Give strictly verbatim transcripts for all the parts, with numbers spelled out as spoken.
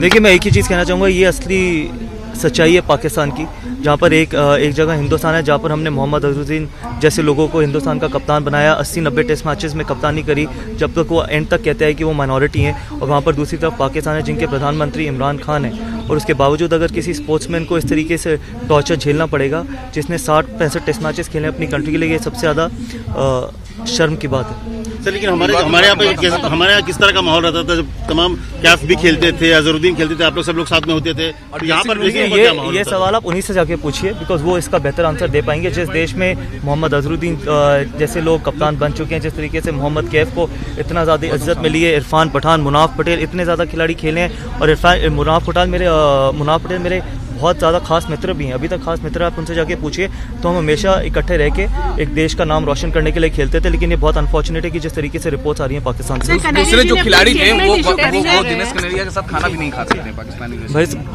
देखिए, मैं एक ही चीज़ कहना चाहूँगा, ये असली सच्चाई है पाकिस्तान की, जहाँ पर एक एक जगह हिंदुस्तान है जहाँ पर हमने मोहम्मद अजहरुद्दीन जैसे लोगों को हिंदुस्तान का कप्तान बनाया, अस्सी नब्बे टेस्ट मैचेस में कप्तानी करी, जब तक वो एंड तक कहते हैं कि वो माइनॉरिटी हैं। और वहाँ पर दूसरी तरफ पाकिस्तान है जिनके प्रधानमंत्री इमरान खान हैं, और उसके बावजूद अगर किसी स्पोर्ट्समैन को इस तरीके से टॉर्चर झेलना पड़ेगा जिसने साठ पैंसठ टेस्ट मैचेस खेले अपनी कंट्री के लिए, ये सबसे ज़्यादा शर्म की बात है। सर, लेकिन हमारे हमारे यहाँ पर हमारे यहाँ किस तरह का माहौल रहता था जब तमाम कैफ भी खेलते थे, अजहरुद्दीन खेलते थे, आप लोग सब लोग साथ में होते थे, और यहाँ पर देखिए ये ये सवाल आप उन्हीं से जाके पूछिए, बिकॉज वो इसका बेहतर आंसर दे पाएंगे। जिस देश में मोहम्मद अजहरुद्दीन जैसे लोग कप्तान बन चुके हैं, जिस तरीके से मोहम्मद कैफ को इतना ज़्यादा इज्जत मिली है, इरफान पठान, मुनाफ पटेल, इतने ज़्यादा खिलाड़ी खेले हैं, और इरफान मुनाफ पठान मेरे मुनाफ पटेल मेरे बहुत ज़्यादा खास मित्र भी हैं, अभी तक खास मित्र, आप उनसे जाके पूछिए। तो हम हमेशा इकट्ठे रह के एक देश का नाम रोशन करने के लिए खेलते थे, लेकिन ये बहुत अनफॉर्चुनेट है कि जिस तरीके से रिपोर्ट्स आ रही हैं पाकिस्तान से, दूसरे जो खिलाड़ी हैं वो दिनेश कनेरिया के साथ खाना भी नहीं खा सकते हैं पाकिस्तानी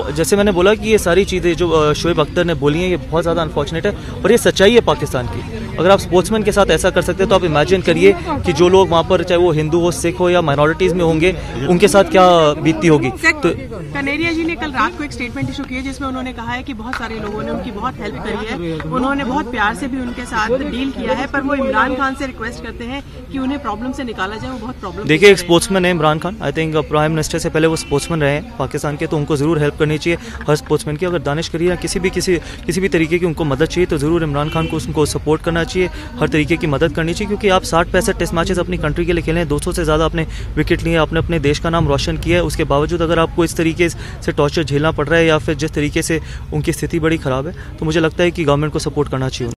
भाई। जैसे मैंने बोला कि ये सारी चीज़ें जो शोएब अख्तर ने बोली हैं, ये बहुत ज़्यादा अनफॉर्चुनेट है, और ये सच्चाई है पाकिस्तान की। अगर आप स्पोर्ट्समैन के साथ ऐसा कर सकते हैं, तो आप इमेजिन करिए कि जो लोग वहाँ पर, चाहे वो हिंदू हो, सिख हो या माइनॉरिटीज़ में होंगे, उनके साथ क्या बीतती होगी। तो कनेरिया जी ने कल रात को एक स्टेटमेंट इशू किया जिसमें उन्होंने कहा है कि बहुत सारे लोगों ने उनकी बहुत हेल्प करी है, उन्होंने बहुत प्यार से भी उनके साथ डील किया है, पर वो इमरान खान से रिक्वेस्ट करते हैं कि उन्हें प्रॉब्लम से निकाला जाए, वो बहुत प्रॉब्लम। देखिए, एक स्पोर्ट्समैन है Imran Khan, I think prime minister से पहले वो स्पोर्ट्समैन रहे हैं पाकिस्तान के, तो उनको ज़रूर हेल्प करनी चाहिए हर स्पोर्ट्समैन की। अगर दानिश कनेरिया किसी भी किसी किसी भी तरीके की उनको मदद चाहिए, तो ज़रूर इमरान खान को उनको सपोर्ट करना चाहिए, हर तरीके की मदद करनी चाहिए, क्योंकि आप साठ पैंसठ टेस्ट मैचेस अपनी कंट्री के लिए खेले हैं, दो सौ से ज़्यादा आपने विकेट लिए, आपने अपने देश का नाम रोशन किया है, उसके बावजूद अगर आपको इस तरीके से टॉर्चर झेलना पड़ रहा है, या फिर जिस तरीके से उनकी स्थिति बड़ी ख़राब है, तो मुझे लगता है कि गवर्नमेंट को सपोर्ट करना चाहिए।